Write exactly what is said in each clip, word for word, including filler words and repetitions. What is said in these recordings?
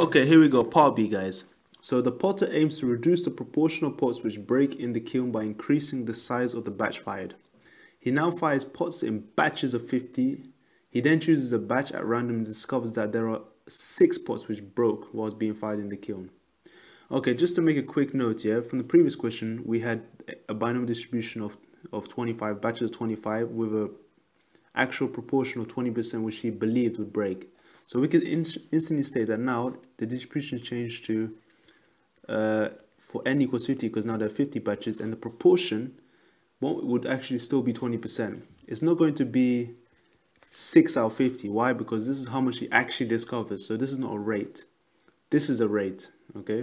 Okay, here we go, part B, guys. So the potter aims to reduce the proportion of pots which break in the kiln by increasing the size of the batch fired. He now fires pots in batches of fifty. He then chooses a batch at random and discovers that there are six pots which broke whilst being fired in the kiln. Okay, just to make a quick note here, yeah, from the previous question, we had a binomial distribution of, of twenty-five, batches of twenty-five, with an actual proportion of twenty percent which he believed would break. So we can in instantly state that now the distribution changed to uh, for n equals fifty, because now there are fifty batches, and the proportion what would actually still be twenty percent. It's not going to be six out of fifty. Why? Because this is how much he actually discovers. So this is not a rate. This is a rate, okay?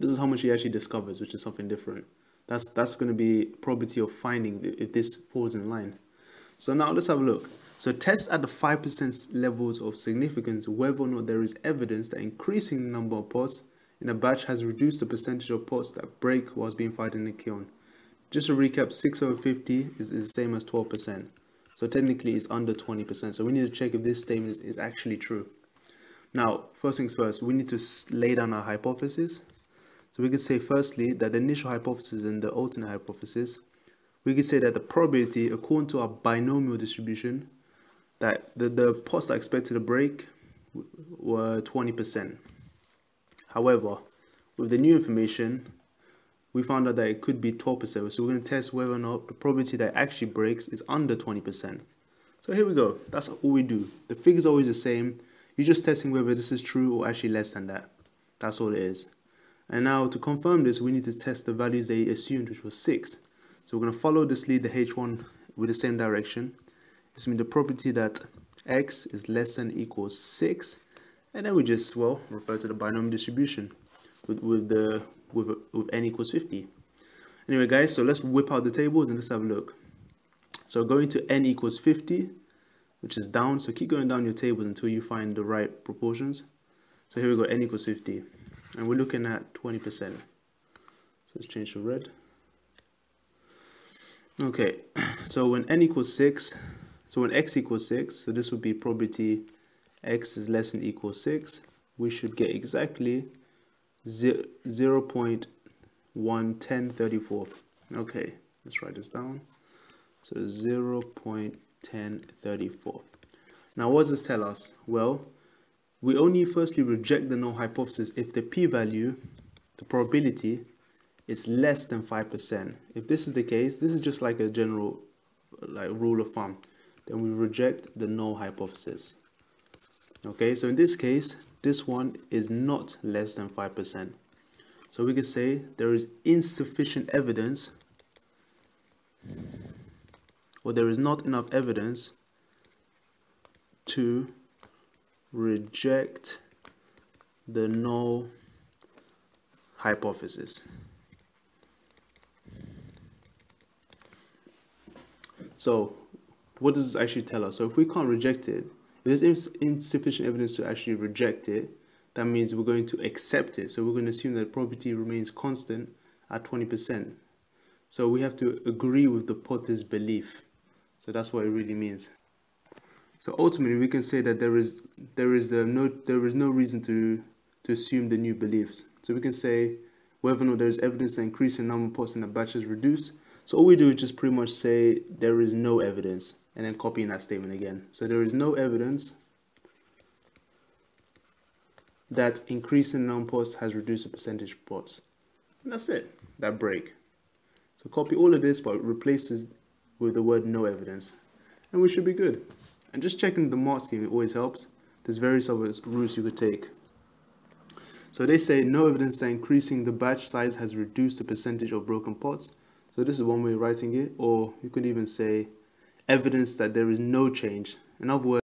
This is how much he actually discovers, which is something different. That's, that's going to be probability of finding if this falls in line. So now let's have a look. So test at the five percent levels of significance whether or not there is evidence that increasing the number of pots in a batch has reduced the percentage of pots that break whilst being fired in the kiln. Just to recap, six over fifty is, is the same as twelve percent. So technically it's under twenty percent. So we need to check if this statement is, is actually true. Now, first things first, we need to lay down our hypothesis. So we can say firstly that the initial hypothesis and the alternate hypothesis, we can say that the probability according to our binomial distribution that the, the pots that are expected to break were twenty percent. However, with the new information, we found out that it could be twelve percent. So we're going to test whether or not the probability that actually breaks is under twenty percent. So here we go. That's all we do. The figure is always the same. You're just testing whether this is true or actually less than that. That's all it is. And now to confirm this, we need to test the values they assumed, which was six. So we're going to follow this lead, the H one, with the same direction. This means the property that x is less than or equals six. And then we just, well, refer to the binomial distribution with, with the... With, with n equals fifty. Anyway, guys, so let's whip out the tables and let's have a look. So going to n equals fifty, which is down, so keep going down your tables until you find the right proportions. So here we go, n equals fifty, and we're looking at twenty percent. So let's change to red. Okay, so when n equals six, so when x equals six, so this would be probability x is less than or equals six, we should get exactly zero point one one zero three four. Okay, let's write this down. So zero point one zero three four. Now what does this tell us? Well, we only firstly reject the null hypothesis if the p-value, the probability, is less than five percent. If this is the case, this is just like a general like rule of thumb, then we reject the null hypothesis. Okay, so in this case, this one is not less than five percent. So we could say there is insufficient evidence, or there is not enough evidence to reject the null hypothesis. So what does this actually tell us? So if we can't reject it, if there's insufficient evidence to actually reject it, that means we're going to accept it. So we're going to assume that the probability remains constant at twenty percent. So we have to agree with the potter's belief. So that's what it really means. So ultimately we can say that there is there is a no there is no reason to to assume the new beliefs. So we can say whether or not there is evidence that increasing number of pots in the batches reduce. So all we do is just pretty much say there is no evidence, and then copying that statement again. So there is no evidence that increasing number of pots has reduced the percentage of pots. And that's it, that break. So copy all of this, but replace this with the word no evidence, and we should be good. And just checking the mark scheme, it always helps. There's various other routes you could take. So they say no evidence that increasing the batch size has reduced the percentage of broken pots. So this is one way of writing it, or you could even say evidence that there is no change. In other words,